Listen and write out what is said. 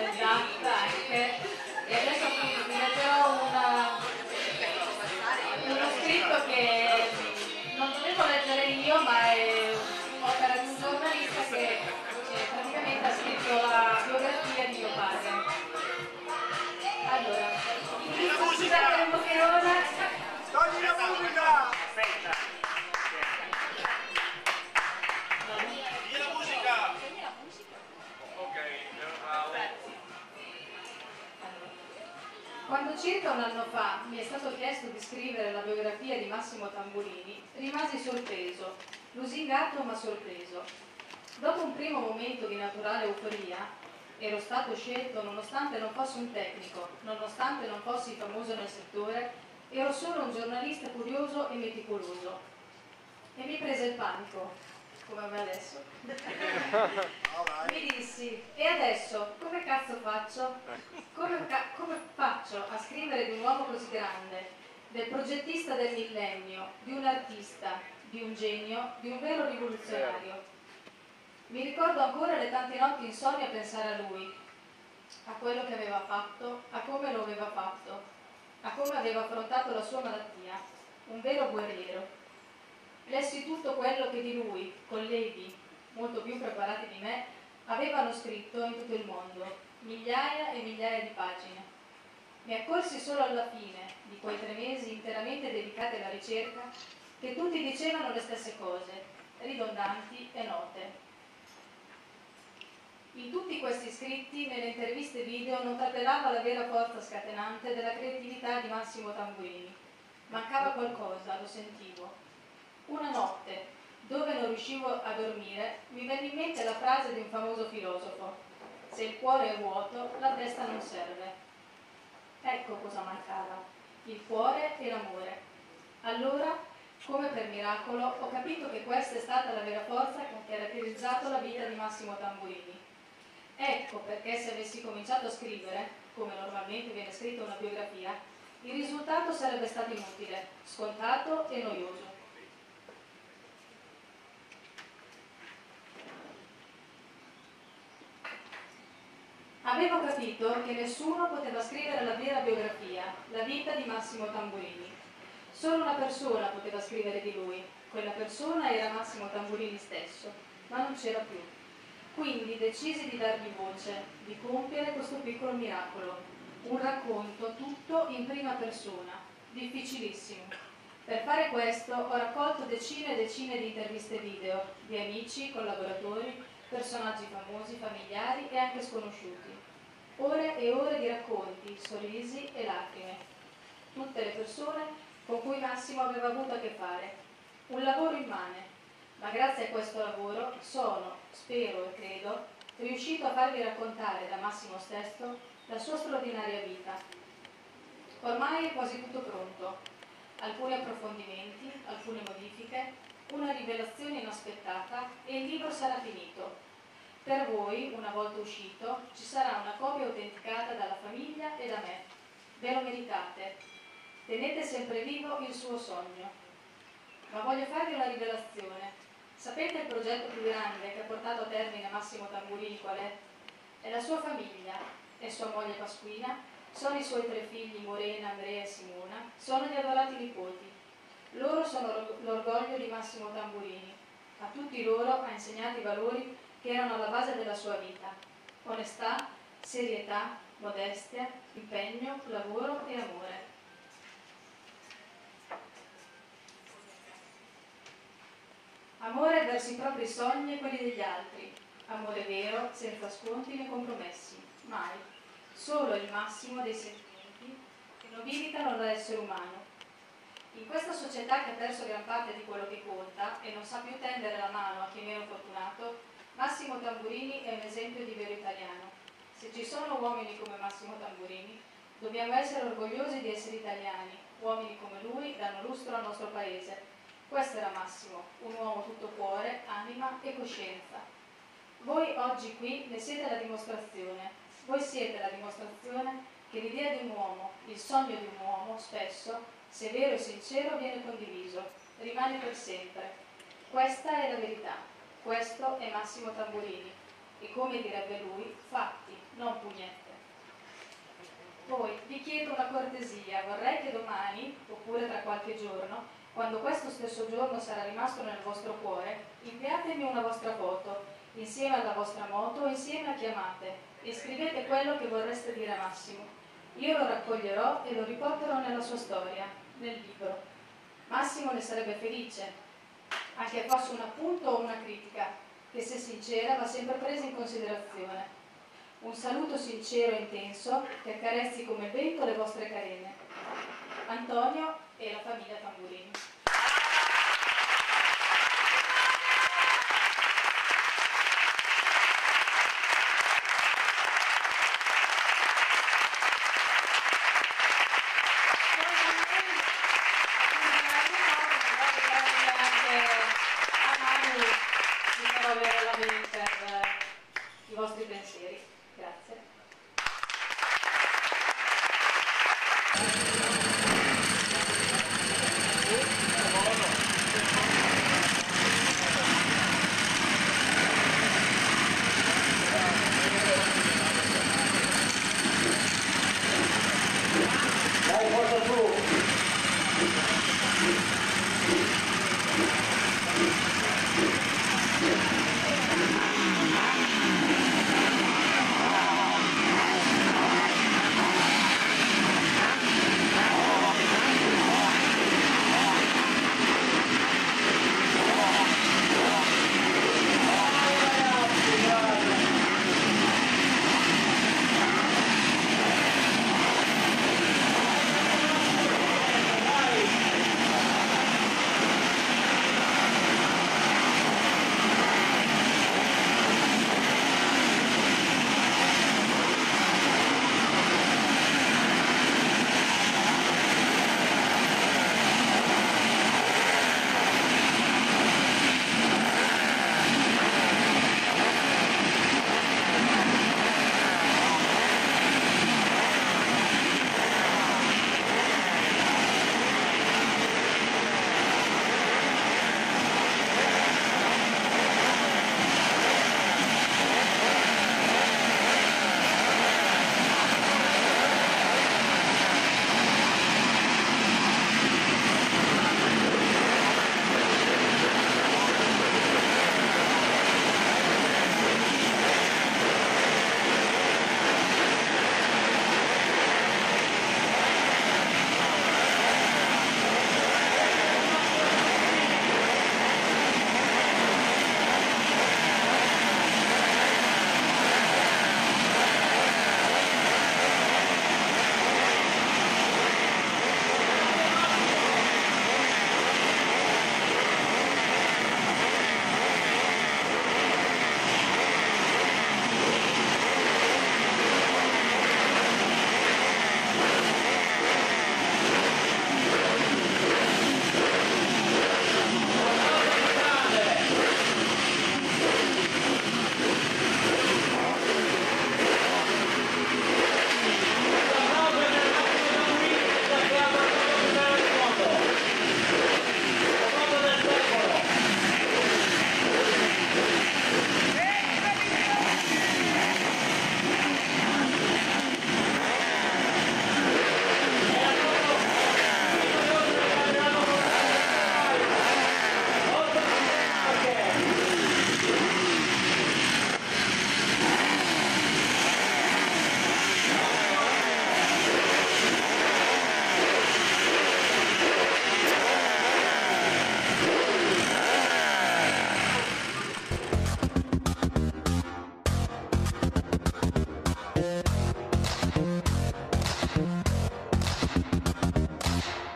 le zampe anche, e adesso vi leggerò uno scritto che non dovevo leggere io, ma è opera di un giornalista che praticamente ha scritto la biografia di mio padre. Allora, scusate un pochino, togli la musica! Aspetta! Quando circa un anno fa mi è stato chiesto di scrivere la biografia di Massimo Tamburini, rimasi sorpreso, lusingato ma sorpreso. Dopo un primo momento di naturale euforia, ero stato scelto nonostante non fossi un tecnico, nonostante non fossi famoso nel settore, ero solo un giornalista curioso e meticoloso. E mi prese il panico, come me adesso. Mi dissi, e adesso come cazzo faccio? Come faccio a scrivere di un uomo così grande, del progettista del millennio, di un artista, di un genio, di un vero rivoluzionario? Mi ricordo ancora le tante notti insonni a pensare a lui, a quello che aveva fatto, a come lo aveva fatto, a come aveva affrontato la sua malattia, un vero guerriero. Lessi tutto quello che di lui, colleghi, molto più preparati di me, avevano scritto in tutto il mondo, migliaia e migliaia di pagine. Mi accorsi solo alla fine di quei 3 mesi interamente dedicati alla ricerca che tutti dicevano le stesse cose, ridondanti e note. In tutti questi scritti, nelle interviste video, non trapelava la vera forza scatenante della creatività di Massimo Tamburini. Mancava qualcosa, lo sentivo. Una notte, dove non riuscivo a dormire, mi venne in mente la frase di un famoso filosofo: se il cuore è vuoto, la testa non serve. Ecco cosa mancava, il cuore e l'amore. Allora, come per miracolo, ho capito che questa è stata la vera forza che ha caratterizzato la vita di Massimo Tamburini. Ecco perché se avessi cominciato a scrivere, come normalmente viene scritta una biografia, il risultato sarebbe stato inutile, scontato e noioso. Avevo capito che nessuno poteva scrivere la vera biografia, la vita di Massimo Tamburini. Solo una persona poteva scrivere di lui. Quella persona era Massimo Tamburini stesso, ma non c'era più. Quindi decisi di dargli voce, di compiere questo piccolo miracolo. Un racconto tutto in prima persona, difficilissimo. Per fare questo ho raccolto decine e decine di interviste video, di amici, collaboratori, personaggi famosi, familiari e anche sconosciuti. Ore e ore di racconti, sorrisi e lacrime. Tutte le persone con cui Massimo aveva avuto a che fare. Un lavoro immane, ma grazie a questo lavoro sono, spero e credo, riuscito a farvi raccontare da Massimo stesso la sua straordinaria vita. Ormai è quasi tutto pronto. Alcuni approfondimenti, alcune modifiche, una rivelazione inaspettata e il libro sarà finito. Per voi, una volta uscito, ci sarà una copia autenticata dalla famiglia e da me. Ve lo meritate. Tenete sempre vivo il suo sogno. Ma voglio farvi una rivelazione. Sapete il progetto più grande che ha portato a termine Massimo Tamburini qual è? È la sua famiglia, è sua moglie Pasquina, sono i suoi 3 figli Morena, Andrea e Simona, sono gli adorati nipoti. Loro sono l'orgoglio di Massimo Tamburini. A tutti loro ha insegnato i valori che erano alla base della sua vita: onestà, serietà, modestia, impegno, lavoro e amore. Amore verso i propri sogni e quelli degli altri. Amore vero, senza sconti né compromessi. Mai. Solo il massimo dei sentimenti che nobilitano l'essere umano. In questa società che ha perso gran parte di quello che conta e non sa più tendere la mano a chi è meno fortunato, Massimo Tamburini è un esempio di vero italiano. Se ci sono uomini come Massimo Tamburini, dobbiamo essere orgogliosi di essere italiani. Uomini come lui danno lustro al nostro paese. Questo era Massimo, un uomo tutto cuore, anima e coscienza. Voi oggi qui ne siete la dimostrazione. Voi siete la dimostrazione che l'idea di un uomo, il sogno di un uomo, spesso, se vero e sincero, viene condiviso, rimane per sempre. Questa è la verità, questo è Massimo Tamburini e, come direbbe lui, fatti, non pugnetti. chiedo una cortesia, vorrei che domani, oppure tra qualche giorno, quando questo stesso giorno sarà rimasto nel vostro cuore, inviatemi una vostra foto, insieme alla vostra moto, insieme a chiamate, e scrivete quello che vorreste dire a Massimo. Io lo raccoglierò e lo riporterò nella sua storia, nel libro. Massimo ne sarebbe felice, anche fosse un appunto o una critica, che se sincera va sempre presa in considerazione. Un saluto sincero e intenso che accarezzi come il vento le vostre carene. Antonio e la famiglia Tamburini. Grazie.